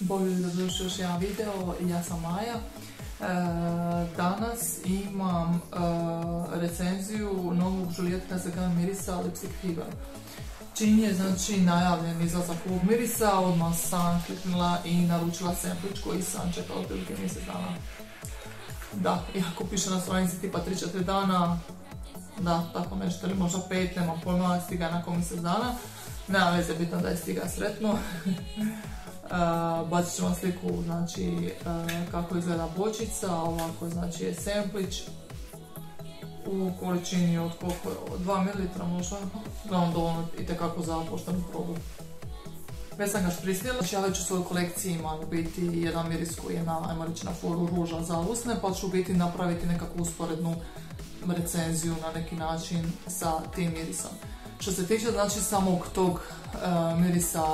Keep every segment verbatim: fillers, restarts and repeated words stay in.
Bolje da došli još jedan video, ja sam Maja. Danas imam recenziju novog Juliette Has A Gun mirisa Lipstick Fever. Čim je znači najavljen izlazak ovog mirisa, odmah sam kliknula i naručila semplić koji sam čekala otprilike mjesec dana. Da, iako piše na stranici tipa tri do četiri dana, da, tako nešto, ili možda pet, nemam pojma, stiga nakon mjesec dana. Nema veze, bitno da je stiga sretno. Bacit ću vam sliku kako izgleda bočica, ovako je semplić u količini od dva mililitra možda, uglavnom dovoljno itekako za poštenu probu. Već sam ga špricnila, ja već u svojoj kolekciji imam u biti jedan miris koji je na foru ruža za usne, pa ću u biti napraviti nekakvu usporednu recenziju na neki način sa tim mirisom. Što se tiče znači samog tog mirisa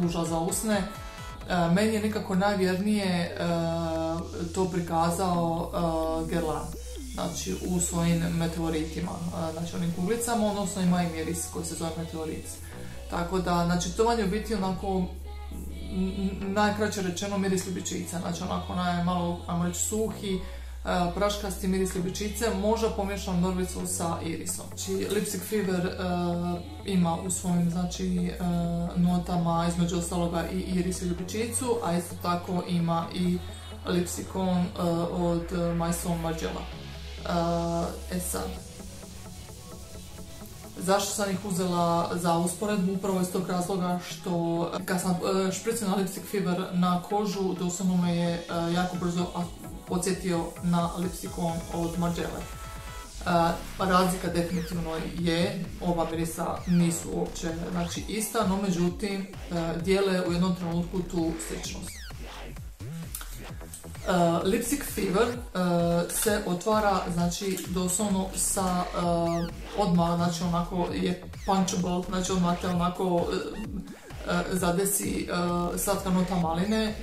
ruža za usne, meni je nekako najvjernije to prikazao Guerlain, znači u svojim meteoritima, znači onim kuglicama, odnosno ima i miris koji se zove meteorit. Tako da, znači to vam je biti onako, najkraće rečeno, miris ljubičica, znači onako onaj malo, ajmo reći, suhi, praškasti miris ljubičice, možda pomješam norvicu sa irisom. Lipstick Fever ima u svojim notama između ostaloga i iris i ljubičicu, a isto tako ima i Lipstick On od Maison Margiela. E sad, zašto sam ih uzela za usporedbu? Upravo iz tog razloga što kad sam špricnula Lipstick Fever na kožu, doslovno me je jako brzo podsjetio na Lipstick On od Margiela. Razlika definitivno je, oba mirisa nisu uopće ista, no međutim dijele u jednom trenutku tu sličnost. Lipstick Fever se otvara doslovno sa odmah, znači onako je punchable, znači odmah te onako zadesi slatka nota maline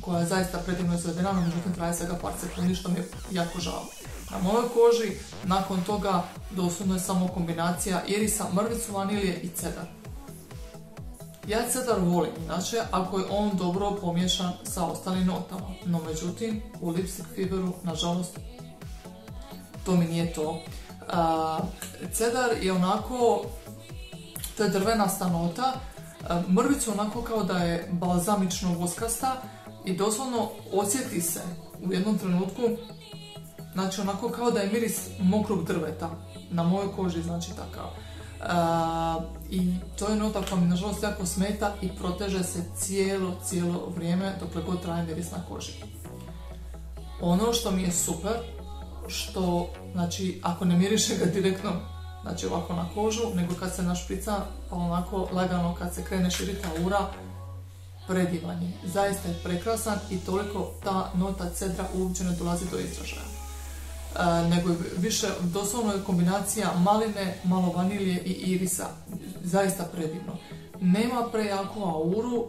koja je zaista predivno izvedena, no međutim traje svega par sekundi, što mi je jako žao. Na mojoj koži nakon toga doslovno je samo kombinacija irisa, mrvicu, vanilije i cedar. Ja cedar volim, znači ako je on dobro pomješan sa ostalim notama, no međutim u Lipstick Feveru nažalost to mi nije to. Cedar je onako, to je drvenasta nota, mrvicu onako kao da je balzamično voskasta i doslovno osjeti se u jednom trenutku, znači onako kao da je miris mokrog drveta, na mojoj koži znači takav. I to je nota koja mi nažalost jako smeta i proteže se cijelo, cijelo vrijeme dokle god traje miris na koži. Ono što mi je super, što znači ako ne miriše ga direktno, znači ovako na kožu, nego kad se našprica, pa onako lagano kad se krene širiti aura, predivan je. Zaista je prekrasan i toliko ta nota cedra uopće ne dolazi do izražaja. E, nego više, doslovno je kombinacija maline, malo vanilije i irisa. Zaista predivno. Nema prejaku auru,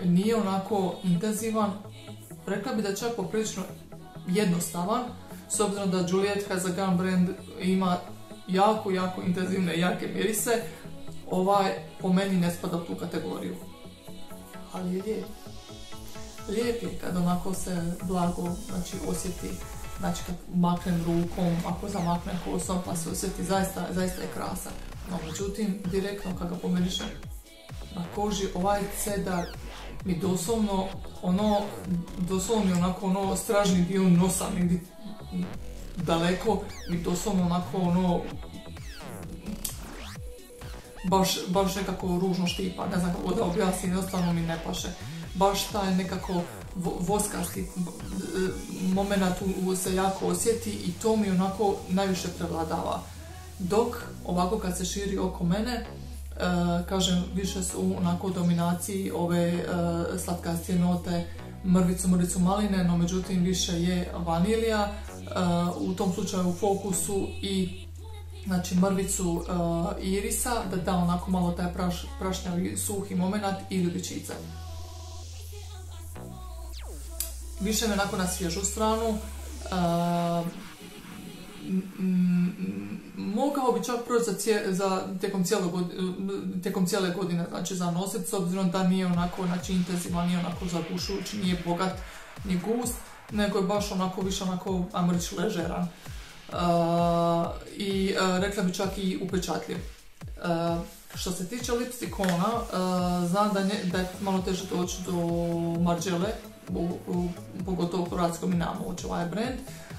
e, nije onako intenzivan. Rekla bi da čak poprilično jednostavan, s obzirom da Juliette Has A Gun brand ima jako, jako intenzivne i jake mirise, ovaj po meni ne spada u tu kategoriju. Ali je lijep. Lijep je kad onako se blago osjeti, znači kad maknem rukom, ako zamaknem kosom pa se osjeti, zaista je krasan. No međutim, direktno kad ga pomirišem na koži, ovaj cedar mi doslovno, ono, doslovno mi onako ono stražni dio nosa negdje daleko i doslovno onako ono baš, baš nekako ružno štipa, ne znam kako da objasnim, jednostavno mi ne paše. Baš taj nekako voskasti moment tu se jako osjeti i to mi onako najviše prevladava. Dok ovako kad se širi oko mene, kažem, više su onako u dominaciji ove slatkastije note, mrvicu, mrvicu maline, no međutim više je vanilija, u tom slučaju u fokusu i mrvicu irisa, da da onako malo taj prašnjavi suhi moment i ljubičica. Više me onako na svježu stranu, mogao bi čak proći za cije, za tijekom, tijekom cijele godine, znači za nosit, s obzirom da nije onako znači, intenzivan, nije onako zagušujući, nije bogat, ni gust, nego je baš onako više onako, ajmo reći, ležeran. Uh, I uh, rekla bi čak i upečatljiv. Uh, što se tiče Lipstick Ona, uh, znam da, nje, da je malo teže doći do Margiele, pogotovo u Hrvatskoj mi nama uči ovaj brand,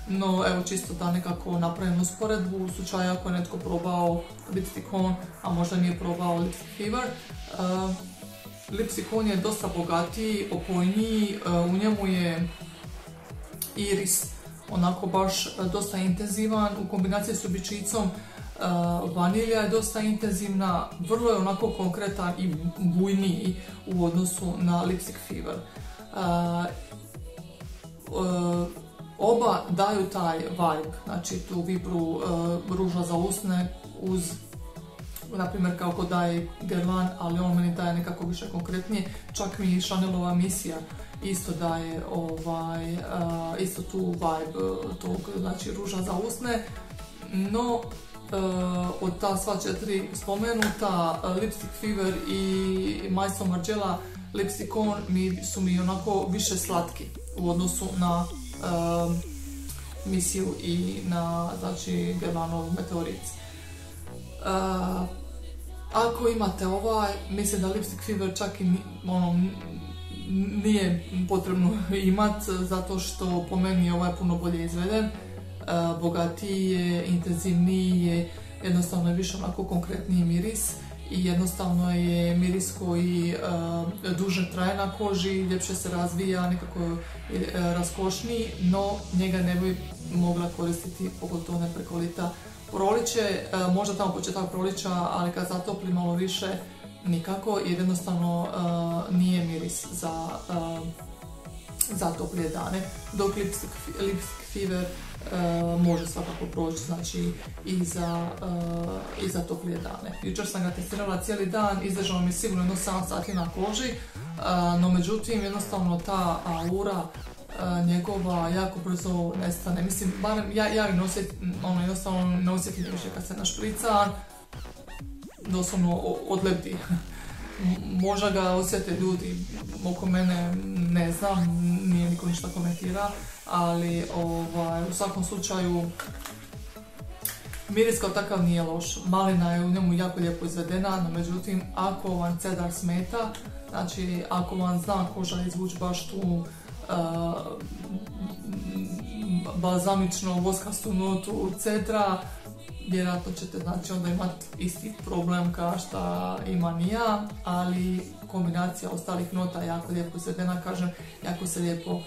no evo čisto da nekako napravim usporedbu u slučaju ako je netko probao Lipstick On, a možda nije probao Lipstick Fever. Uh, Lipstick On je dosta bogatiji, opojniji, uh, u njemu je iris onako baš dosta intenzivan, u kombinaciji s običicom uh, vanilja je dosta intenzivna, vrlo je onako konkretan i bujniji u odnosu na Lipstick Fever. Uh, uh, oba daju taj vibe, znači tu vibru uh, ruža za usne uz, naprimjer kao ko daje Guerlain, ali on meni daje nekako više konkretnije, čak mi Chanelova misija isto daje ovaj, uh, isto tu vibe uh, tog, znači ruža za usne, no uh, od ta sva četiri spomenuta, uh, Lipstick Fever i Maison Margiela, Lipstick On mi su mi onako više slatki u odnosu na um, misiju i na, znači, Guerlainov meteorit. Uh, ako imate ovaj, mislim da Lipstick Fever čak i ono, nije potrebno imat, zato što po meni je ovaj puno bolje izveden, uh, bogatiji je, intenzivniji je, jednostavno je više onako konkretniji miris. I jednostavno je miris koji uh, duže traje na koži, ljepše se razvija, nekako je uh, raskošniji, no njega ne bi mogla koristiti, pogotovo ne preko lita proljeće, uh, možda tamo početak proljeća, ali kad zatopli malo više nikako, jer jednostavno uh, nije miris za uh, zatoplije dane, dok Lipstick, Lipstick Fever Uh, može svakako proći, znači i za, uh, i za toplije dane. Jučer sam ga testirala cijeli dan, izdržao mi sigurno jedno sedam sati na koži, uh, no međutim jednostavno ta aura uh, njegova jako brzo nestane. Mislim, barem ja, ja ju nosjetim, ono, jednostavno ne osjetim više kad se našprica, doslovno odlepdi. Možda ga osjete ljudi, oko mene ne znam, nije niko ništa komentira, ali ovaj, u svakom slučaju miris kao takav nije loš, malina je u njemu jako lijepo izvedena, no međutim ako vam cedar smeta, znači ako vam zna koža izvući baš tu uh, balzamično voskastu notu cedra, vjerojatno ćete znači onda imati isti problem kao šta imam i ja, ali kombinacija ostalih nota je jako lijepo izvedena, kažem, jako se lijepo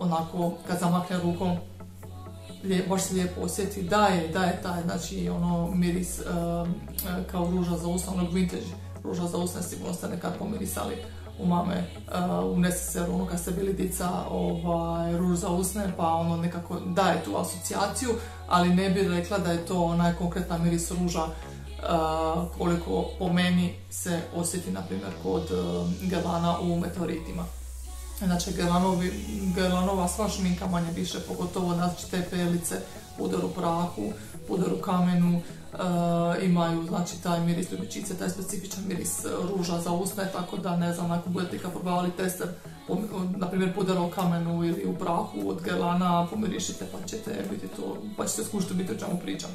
onako kad zamakne rukom lijep, baš se lijepo osjeti, daje, daje taj znači ono miris uh, kao ruža za usne, onog vintage ruža za usne, sigurno ste nekad pomirisali u mame, uh, u neseseru ono kad ste bili dica, ovaj, ruž za usne, pa ono nekako daje tu asocijaciju, ali ne bih rekla da je to onaj konkretna miris ruža uh, koliko po meni se osjeti na primjer kod uh, Guerlaina u meteoritima. Znači Guerlainova sva šminka manje više, pogotovo znači te pelice, puder u prahu, puder u kamenu, Uh, imaju znači taj miris ljubičice, taj specifičan miris ruža za usne, tako da ne znam, ako budete kad probavali tester, na primjer pudera u kamenu ili u prahu od Guerlaina, pomirišite pa ćete biti to, pa ćete skušiti biti o čemu pričam.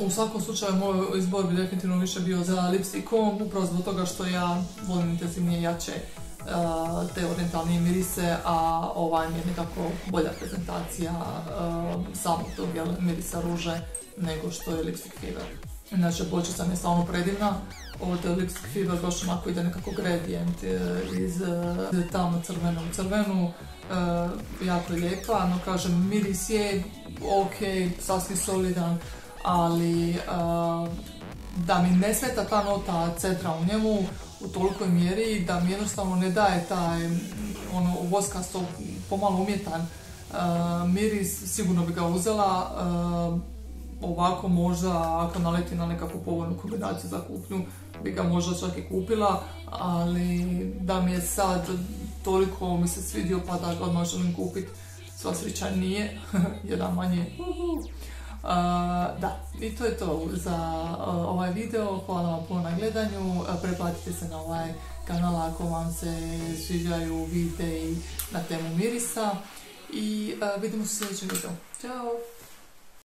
U svakom slučaju moj izbor bi definitivno više bio za Lipstick On, upravo zbog toga što ja volim intenzivnije, jače uh, te orientalnije mirise, a ovaj mi je nekako bolja prezentacija uh, samog tog mirisa ruže nego što je Lipstick Fever. Inače, bočica mi je stvarno predivna, od Lipstick Fever baš onako ide nekako gradient iz tamo crvenu u crvenu, e, jako lijepa, no kažem miris je ok, sasvim solidan, ali e, da mi ne smeta ta nota cedra u njemu u tolikoj mjeri da mi jednostavno ne daje taj ono voskasto pomalo umjetan e, miris, sigurno bi ga uzela. E, Ovako možda ako naleti na nekakvu povoljnu kombinaciju za kupnju bi ga možda čak i kupila, ali da mi je sad toliko mi se svidio pa da ga odmah želim kupiti, sva sreća nije, jedan manje. Da, i to je to za ovaj video, hvala vam puno na gledanju, preplatite se na ovaj kanal ako vam se sviđaju videe na temu mirisa i vidimo se u sljedećem videu. Ćao!